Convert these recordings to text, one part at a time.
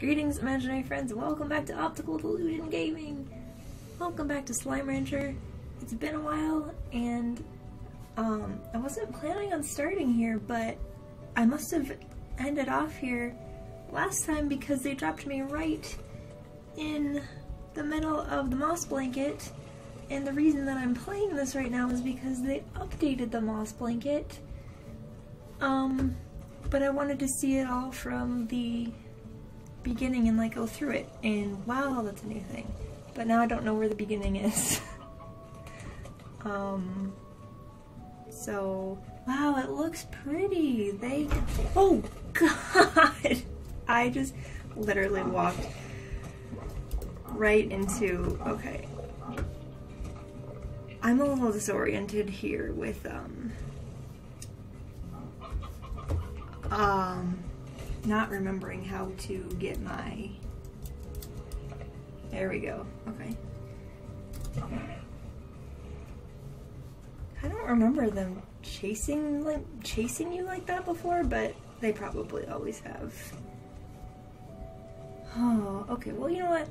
Greetings, imaginary friends, and welcome back to Optical Delusion Gaming! Welcome back to Slime Rancher. It's been a while, and I wasn't planning on starting here, but I must have ended off here last time because they dropped me right in the middle of the Moss Blanket, and the reason that I'm playing this right now is because they updated the Moss Blanket. But I wanted to see it all from the beginning and like go through it, and wow, that's a new thing. But now I don't know where the beginning is. So, wow, it looks pretty. Oh god! I just literally walked right into, okay. I'm a little disoriented here with, not remembering how to get my, there we go, okay. I don't remember them chasing you like that before, but they probably always have. Oh, okay, well, you know what?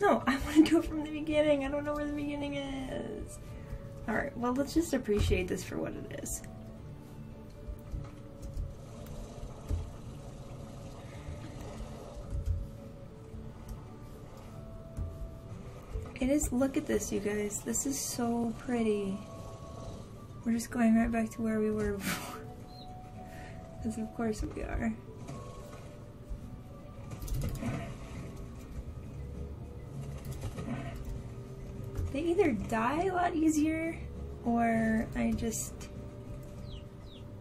No, I want to do it from the beginning. I don't know where the beginning is. All right, well, let's just appreciate this for what it is. It is, look at this, you guys. This is so pretty. We're just going right back to where we were before. Because of course we are. They either die a lot easier, or I just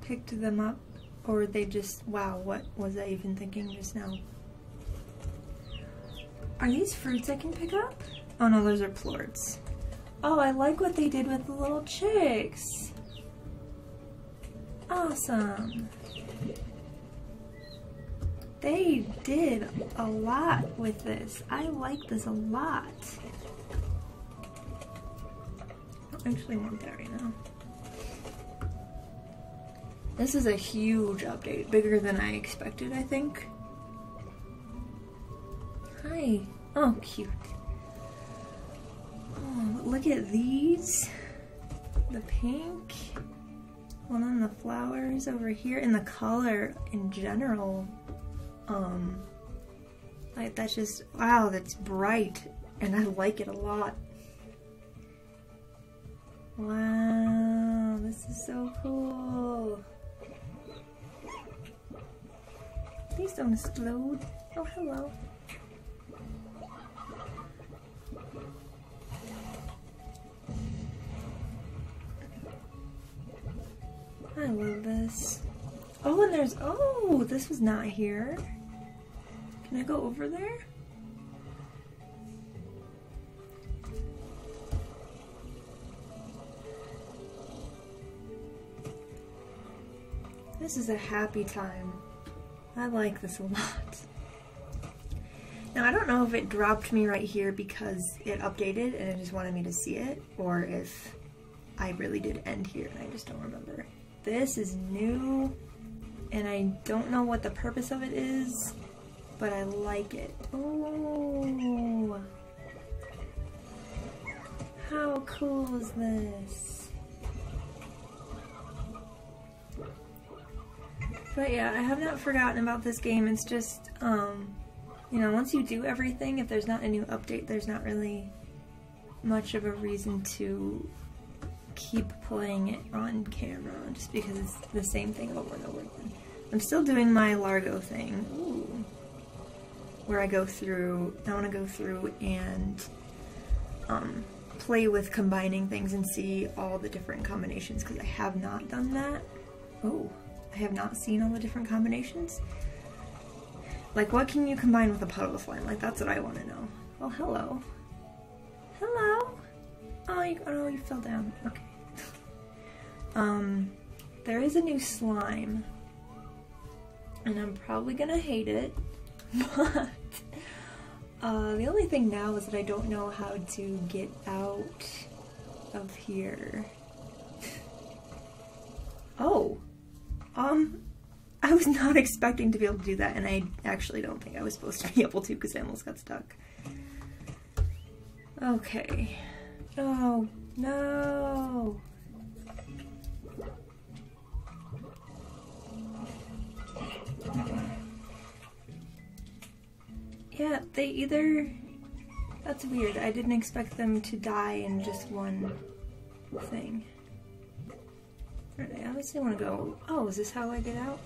picked them up, or they just, wow, what was I even thinking just now? Are these fruits I can pick up? Oh no, those are plorts. Oh, I like what they did with the little chicks. Awesome. They did a lot with this. I like this a lot. I don't actually want that right now. This is a huge update, bigger than I expected, I think. Hi. Oh, cute. Look at these, the pink, well, then the flowers over here, and the color in general, like that's just, wow, that's bright, and I like it a lot. Wow, this is so cool. Please don't explode. Oh, hello. I love this. Oh, and there's, oh, this was not here. Can I go over there? This is a happy time. I like this a lot. Now, I don't know if it dropped me right here because it updated and it just wanted me to see it, or if I really did end here and I just don't remember. This is new, and I don't know what the purpose of it is, but I like it. Oh, how cool is this? But yeah, I have not forgotten about this game. It's just, you know, once you do everything, if there's not a new update, there's not really much of a reason to keep playing it on camera just because it's the same thing over and over again. I'm still doing my Largo thing. Ooh. Where I go through, I want to go through and play with combining things and see all the different combinations, because I have not done that. Oh, I have not seen all the different combinations. Like, what can you combine with a puddle slime? Like, that's what I want to know. Oh, hello. Hello. Oh, you fell down. Okay. There is a new slime, and I'm probably gonna hate it, but the only thing now is that I don't know how to get out of here. Oh, I was not expecting to be able to do that, and I actually don't think I was supposed to be able to because I almost got stuck. Okay. Oh, no. Yeah, they either... That's weird. I didn't expect them to die in just one thing. I obviously want to go... Oh, is this how I get out?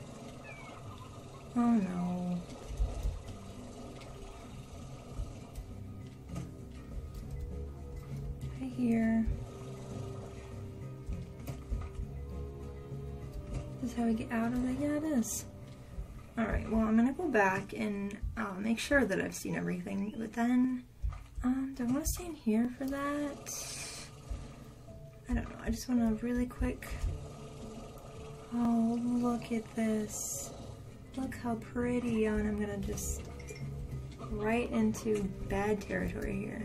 Oh, no. Right here. This is how we get out of it? Yeah, it is. Alright, well, I'm gonna go back and make sure that I've seen everything, but then, do I want to stay in here for that? I don't know, I just want to really quick... Oh, look at this. Look how pretty, and I'm gonna just right into bad territory here.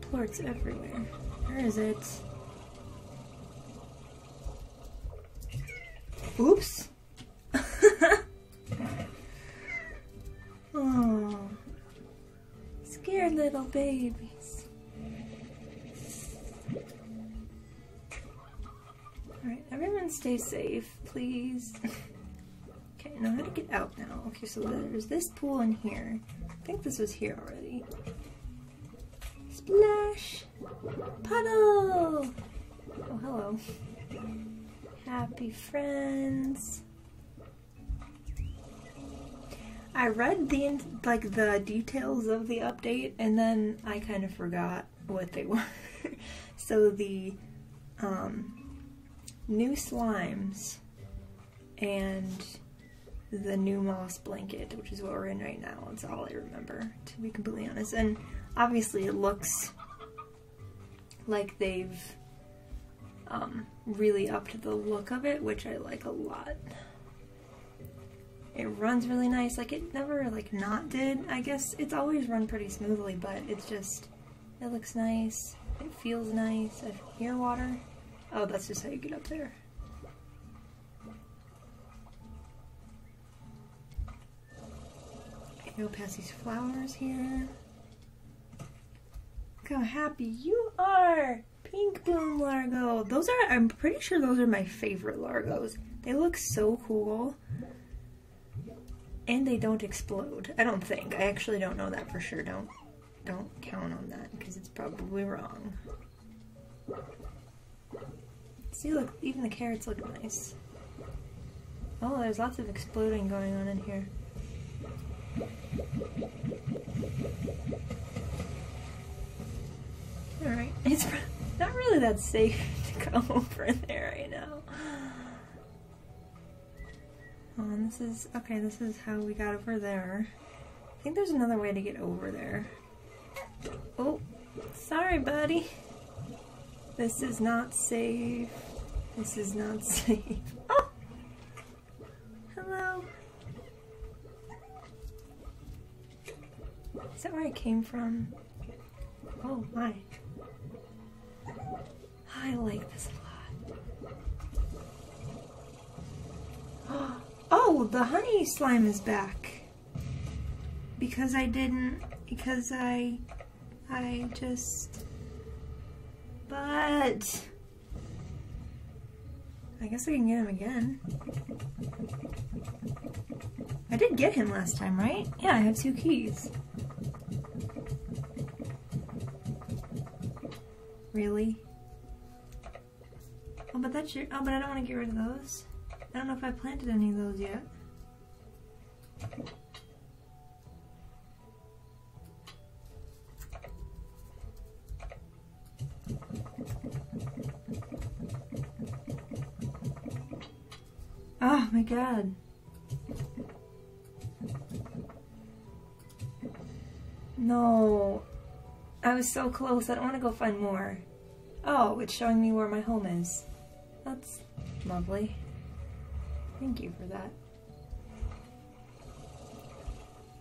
Plorts everywhere. Where is it? Oops! Oh, scared little babies. Alright, everyone stay safe, please. Okay, now how to get out now? Okay, so there's this pool in here. I think this was here already. Splash! Puddle! Oh, hello. Happy friends. I read the like the details of the update, and then I kind of forgot what they were. So the new slimes and the new moss blanket, which is what we're in right now. It's all I remember, to be completely honest. And obviously, it looks like they've really upped the look of it, which I like a lot. It runs really nice, like it never like not did. I guess it's always run pretty smoothly, but it's just, it looks nice, it feels nice. I hear water. Oh, that's just how you get up there. I go past these flowers here. Look how happy you are! Pink bloom Largo! Those are, I'm pretty sure those are my favorite Largos. They look so cool. And they don't explode. I don't think. I actually don't know that for sure. Don't count on that because it's probably wrong. See, look, even the carrots look nice. Oh, there's lots of exploding going on in here. Alright, it's not really that safe to go over there right now. And this is, okay, this is how we got over there. I think there's another way to get over there. Oh, sorry, buddy. This is not safe. This is not safe. Oh! Hello. Is that where I came from? Oh, my. I like this a lot. Oh, the honey slime is back. Because I didn't, because I just, but I guess I can get him again. I did get him last time, right? Yeah, I have 2 keys. Really? Oh, but that's your, oh, but I don't want to get rid of those. I don't know if I planted any of those yet. Oh my god. No. I was so close. I don't want to go find more. Oh, it's showing me where my home is. That's lovely. Thank you for that.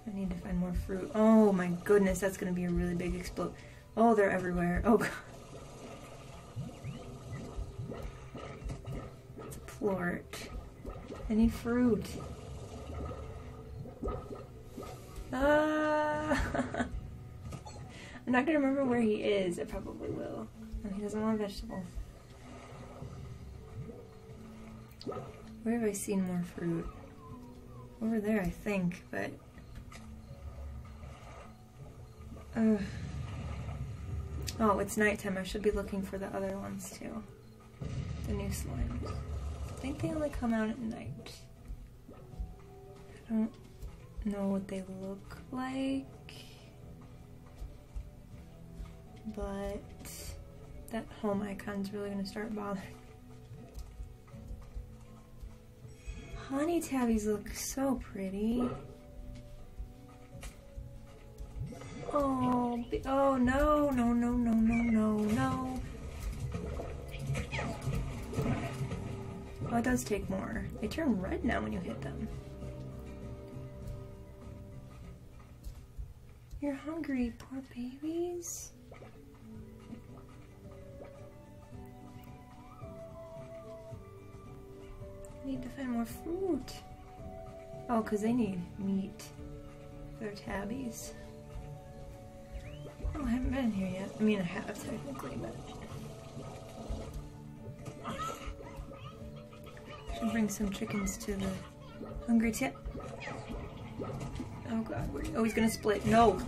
I need to find more fruit. Oh my goodness, that's gonna be a really big explode. Oh, they're everywhere. Oh god. It's a plort. Any fruit? I'm not gonna remember where he is. I probably will. No, he doesn't want vegetables. Where have I seen more fruit? Over there, I think, but... Ugh. Oh, it's nighttime. I should be looking for the other ones, too. The new slimes. I think they only come out at night. I don't know what they look like, but that home icon's really gonna start bothering. Honey tabbies look so pretty. Oh, oh no, no, no, no, no, no, no. Oh, it does take more. They turn red now when you hit them. You're hungry, poor babies. Need to find more fruit. Oh, because they need meat. They're tabbies. Oh, I haven't been here yet. I mean, I have technically, but... Should bring some chickens to the hungry tip. Oh god, where... Oh, he's gonna split. No!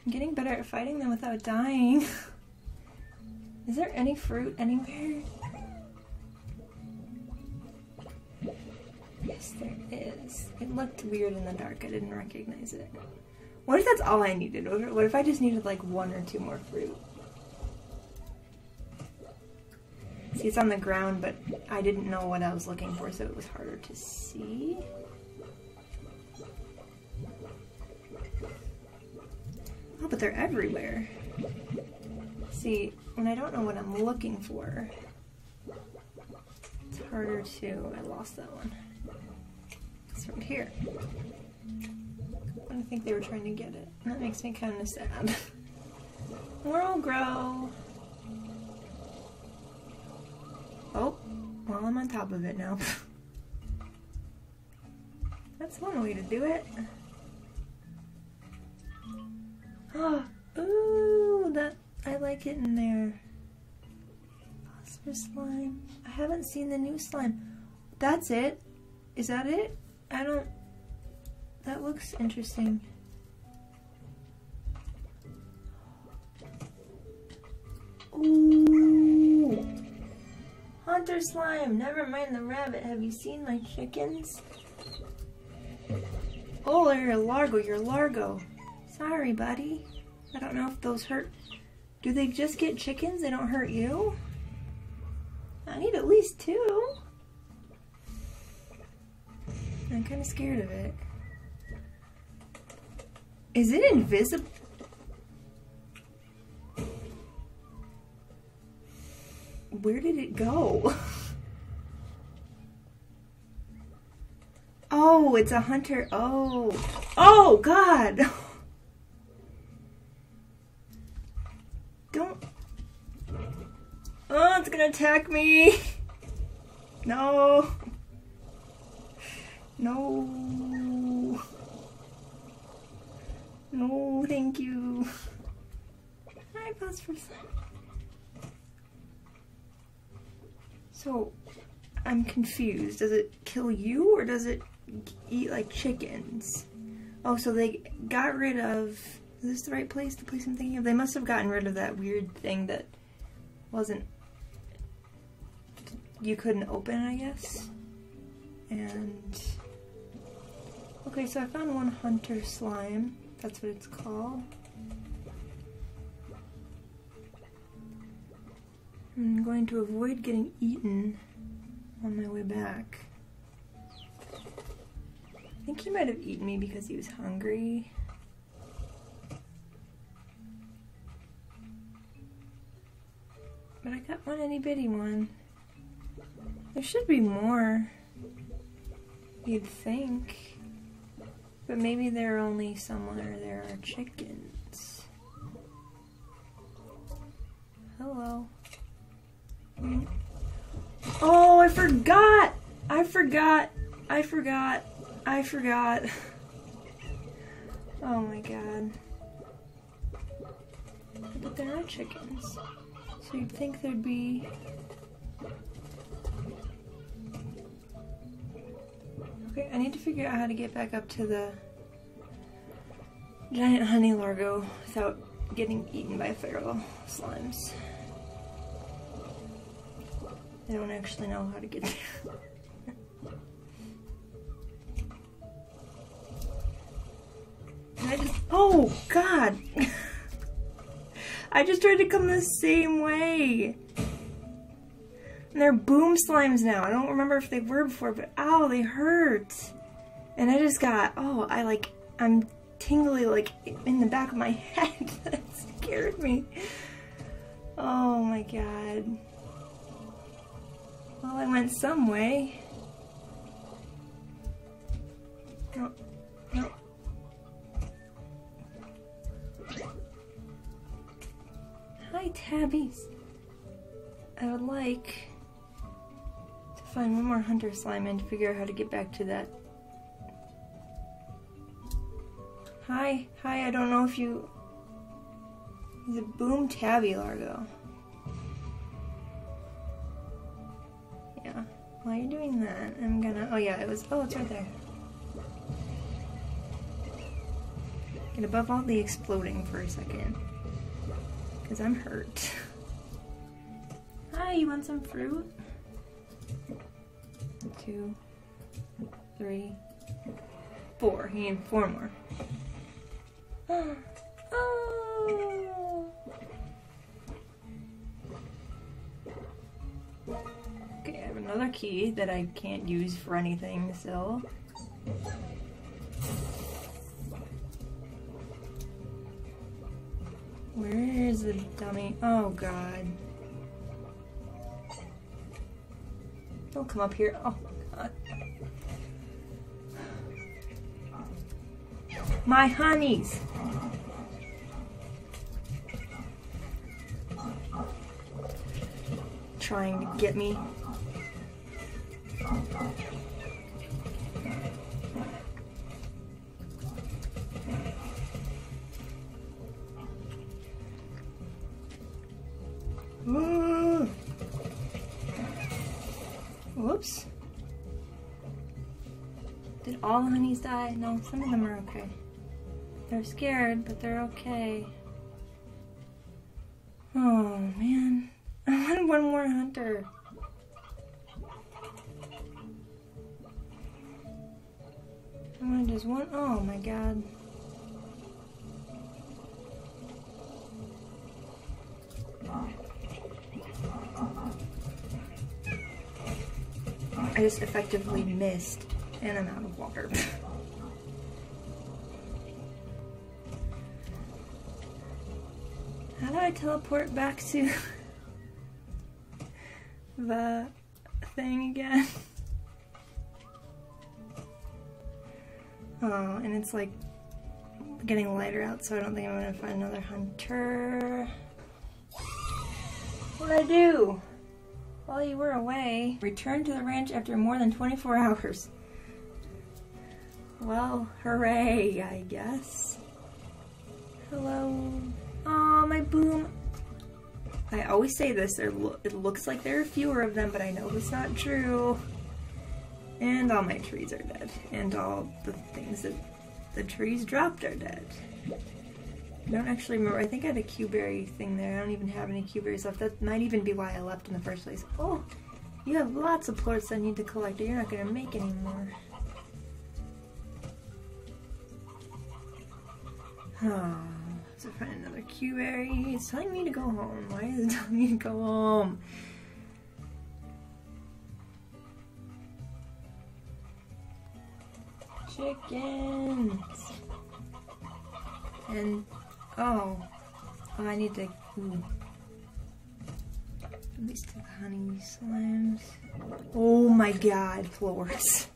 I'm getting better at fighting them without dying. Is there any fruit anywhere? Yes, there is. It looked weird in the dark. I didn't recognize it. What if that's all I needed? What if I just needed like one or two more fruit? See, it's on the ground, but I didn't know what I was looking for, so it was harder to see. Oh, but they're everywhere. See, when I don't know what I'm looking for, it's harder to... I lost that one. It's from here. I don't think they were trying to get it. That makes me kind of sad. More will grow. Oh, well, I'm on top of it now. That's one way to do it. Oh, ooh, that, I like it in there. Phosphor slime. I haven't seen the new slime. That's it? Is that it? I don't, that looks interesting. Ooh. Hunter slime, never mind the rabbit. Have you seen my chickens? Oh, you're a largo, you're a largo. Sorry, buddy. I don't know if those hurt. Do they just get chickens? They don't hurt you? I need at least two. I'm kind of scared of it. Is it invisible? Where did it go? Oh, it's a hunter. Oh. Oh, God. Don't. Oh, it's gonna attack me. No. No. No, thank you. Hi, Phosphor Slime. So, I'm confused. Does it kill you or does it eat like chickens? Oh, so they got rid of... Is this the right place? The place I'm thinking of? They must have gotten rid of that weird thing that wasn't... You couldn't open, I guess? And... Okay, so I found one hunter slime. That's what it's called. I'm going to avoid getting eaten on my way back. I think he might have eaten me because he was hungry. But I got one itty bitty one. There should be more, you'd think. But maybe they're only somewhere there are chickens. Hello. Oh, I forgot! I forgot. Oh my god. But there are chickens. So you'd think there'd be... Okay, I need to figure out how to get back up to the giant honey largo without getting eaten by feral slimes. I don't actually know how to get there. I just, oh god! I just tried to come the same way! And they're boom slimes now. I don't remember if they were before, but ow, they hurt! And I just got, oh, I'm tingly like in the back of my head. That scared me. Oh my god. Well, I went some way. No, no. Hi, tabbies. I would like to find one more hunter slime and to figure out how to get back to that. Hi, I don't know if you... He's a boom tabby largo. Yeah, while you're doing that, I'm gonna... Oh yeah, it was... Oh, it's right there. Get above all the exploding for a second. Because I'm hurt. Hi, you want some fruit? 2, 3, 4. He needs 4 more. Oh! Okay, I have another key that I can't use for anything, so... Where is the dummy? Oh god. Don't come up here. Oh god. My honeys! Trying to get me. Whoops. Did all the honeys die? No, some of them are okay. They're scared, but they're okay. Oh man. I want one more hunter. I want just one. Oh my god. I just effectively missed, and I'm out of water. How do I teleport back to the thing again? Oh, and it's like getting lighter out, so I don't think I'm gonna find another hunter. What'd I do? While you were away, returned to the ranch after more than 24 hours. Well, hooray, I guess. Hello. Aw, my boom. I always say this, it looks like there are fewer of them, but I know it's not true. And all my trees are dead. And all the things that the trees dropped are dead. I don't actually remember. I think I had a Q-berry thing there. I don't even have any Q-berries left. That might even be why I left in the first place. Oh, you have lots of plorts I need to collect, or you're not going to make any more. Oh, so find another Q-berry. It's telling me to go home. Why is it telling me to go home? Chickens! And... Oh, I need to, at least the honey slimes. Oh my god, floors.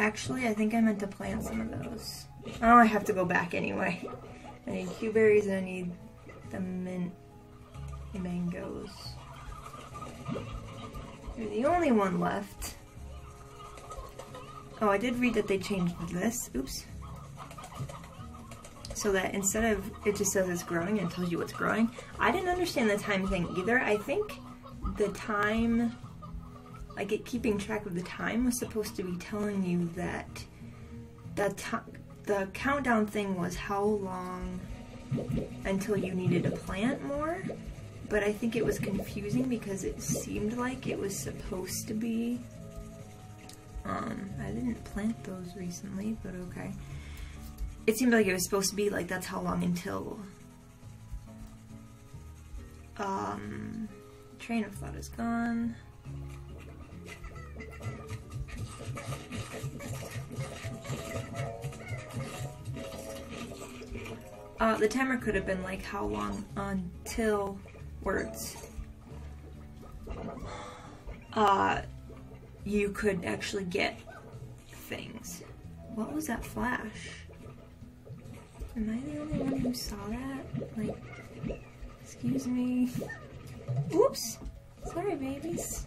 Actually, I think I meant to plant some of those. Oh, I have to go back anyway. I need Q berries and I need the mint mangoes. You're the only one left. Oh, I did read that they changed this. Oops. So that instead of it just says it's growing and tells you what's growing. I didn't understand the time thing either. I think the time, like it keeping track of the time, was supposed to be telling you that the countdown thing was how long until you needed to plant more. But I think it was confusing because it seemed like it was supposed to be, I didn't plant those recently, but okay. It seemed like it was supposed to be like, that's how long until, train of thought is gone. The timer could have been like, how long until words you could actually get things. What was that flash? Am I the only one who saw that? Like, excuse me. Oops! Sorry, babies.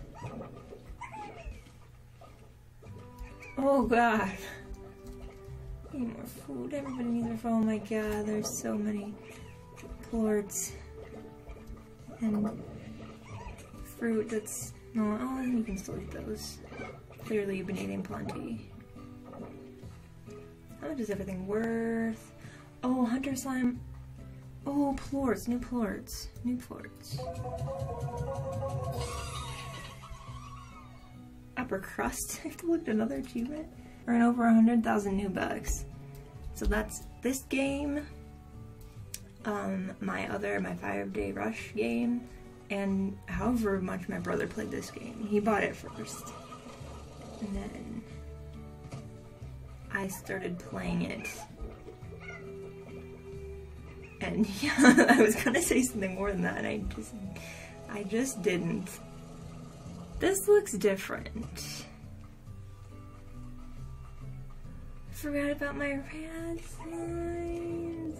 Oh god. I need more food. Everybody needs their food. Oh my god, there's so many plorts. And fruit that's not. Oh, you can still eat those. Clearly, you've been eating plenty. How much is everything worth? Oh, Hunter Slime. Oh, plorts. New plorts. New plorts. Upper crust. I have to look at another achievement. Earn over 100,000 new bucks. So that's this game, my 5-day rush game, and however much my brother played this game. He bought it first. And then I started playing it. And yeah, I was gonna say something more than that, and I just didn't. This looks different. Forgot about my rad slimes.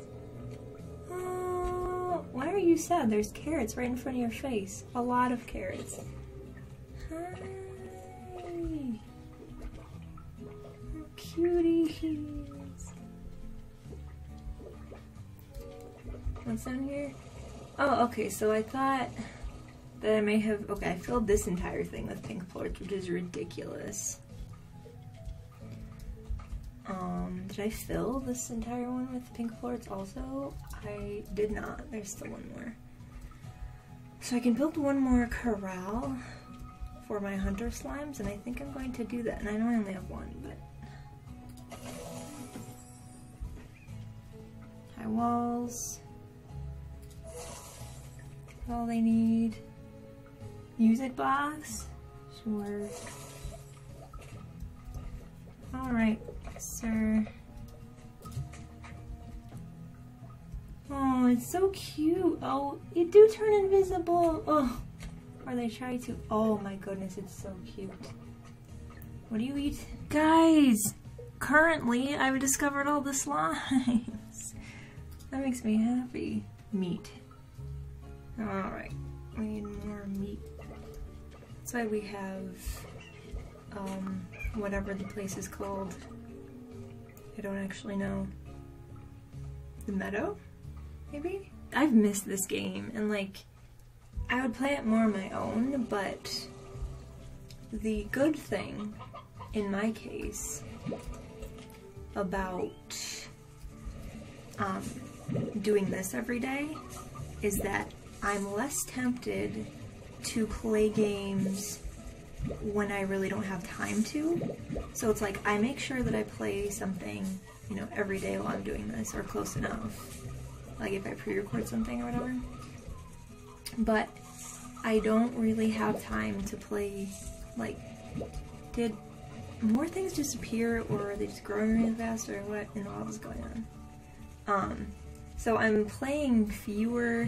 Oh, why are you sad? There's carrots right in front of your face. A lot of carrots. Hi. Oh, cuties. What's down here? Oh, okay, so I thought that I may have, okay, I filled this entire thing with pink plorts, which is ridiculous. Did I fill this entire one with pink plorts also? I did not. There's still one more. So I can build one more corral for my hunter slimes, and I think I'm going to do that. And I know I only have one, but... high walls. That's all they need. Music box? Sure. Alright, sir. Oh, it's so cute. Oh, you do turn invisible. Oh, or they try to. Oh my goodness, it's so cute. What do you eat? Guys, currently I've discovered all the slimes. That makes me happy. Meat. Alright, we need more meat. That's why we have, whatever the place is called. I don't actually know. The meadow? Maybe? I've missed this game, and like, I would play it more on my own, but the good thing, in my case, about doing this every day is that I'm less tempted to play games when I really don't have time to. So it's like, I make sure that I play something, you know, every day while I'm doing this, or close enough. Like if I pre-record something or whatever. But I don't really have time to play, like, did more things just appear, or are they just growing really fast, or what in the world is going on? So I'm playing fewer,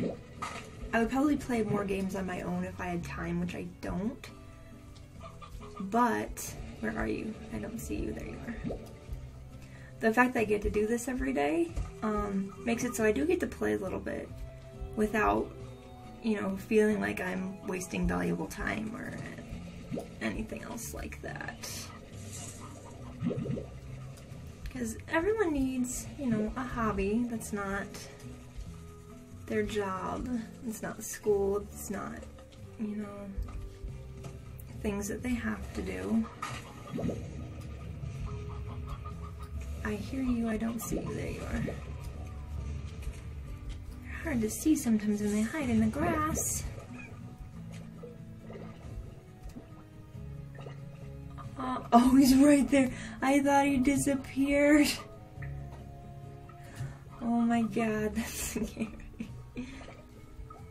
I would probably play more games on my own if I had time, which I don't. But Where are you? I don't see you. There you are. The fact that I get to do this every day makes it so I do get to play a little bit without, you know, feeling like I'm wasting valuable time or anything else like that. Because everyone needs, you know, a hobby that's not their job, it's not school, it's not, you know, things that they have to do. I hear you, I don't see you, there you are. They're hard to see sometimes when they hide in the grass. Oh, he's right there. I thought he disappeared. Oh my god, that's scary.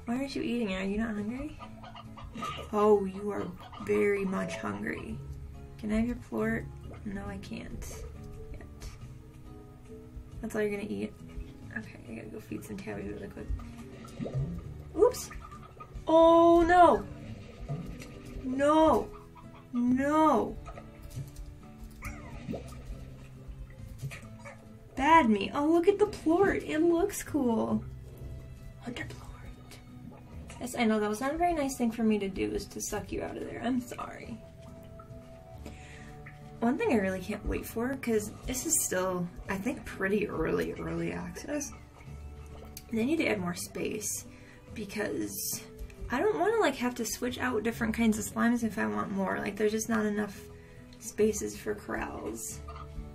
Why aren't you eating it? Are you not hungry? Oh, you are very much hungry. Can I have your plort? No, I can't. Yet. That's all you're gonna eat? Okay, I gotta go feed some tabbies really quick. Oops! Oh no! No! No! Bad me. Oh, look at the plort. It looks cool. Hunter plort. Yes, I know that was not a very nice thing for me to do, is to suck you out of there. I'm sorry. One thing I really can't wait for, because this is still, I think, pretty early access. They need to add more space, because I don't want to, like, have to switch out different kinds of slimes if I want more. Like, there's just not enough spaces for corrals.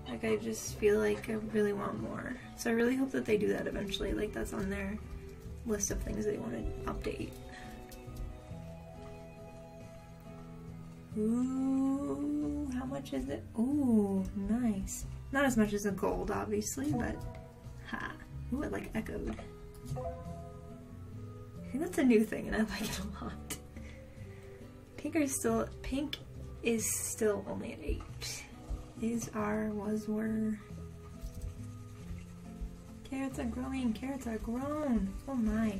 Like, I just feel like I really want more. So I really hope that they do that eventually. Like, that's on their list of things they want to update. Ooh, how much is it? Ooh, nice. Not as much as a gold, obviously, but ha. Ooh, it like echoed. I think that's a new thing, and I like it a lot. Pink is still only at 8. These are, was, were. Carrots are growing, carrots are grown. Oh my.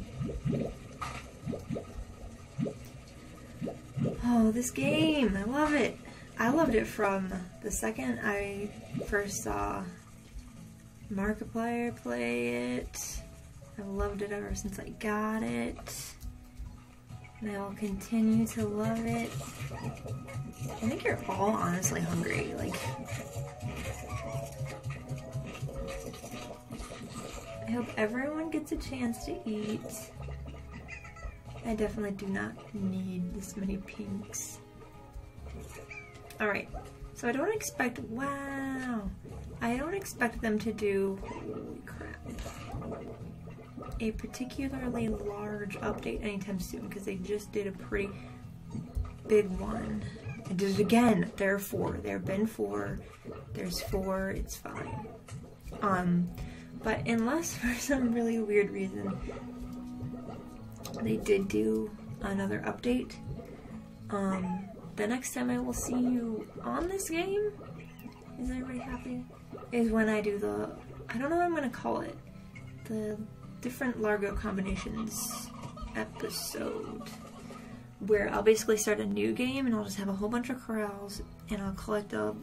Oh, this game, I love it. I loved it from the second I first saw Markiplier play it. I've loved it ever since I got it. And I will continue to love it. I think you're all honestly hungry, like... I hope everyone gets a chance to eat. I definitely do not need this many pinks. Alright, so I don't expect... Wow! I don't expect them to do... Holy crap. A particularly large update anytime soon, because they just did a pretty big one. I did it again. There are 4. There have been 4. There's 4. It's fine. But unless for some really weird reason they did do another update, the next time I will see you on this game, is everybody happy? Is when I do the, I don't know what I'm gonna call it, the different Largo combinations episode, where I'll basically start a new game and I'll just have a whole bunch of corrals and I'll collect a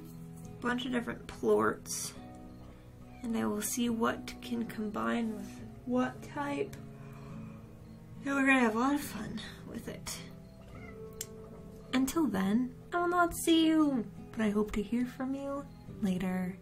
bunch of different plorts and I will see what can combine with what type, and we're gonna have a lot of fun with it. Until then, I will not see you, but I hope to hear from you later.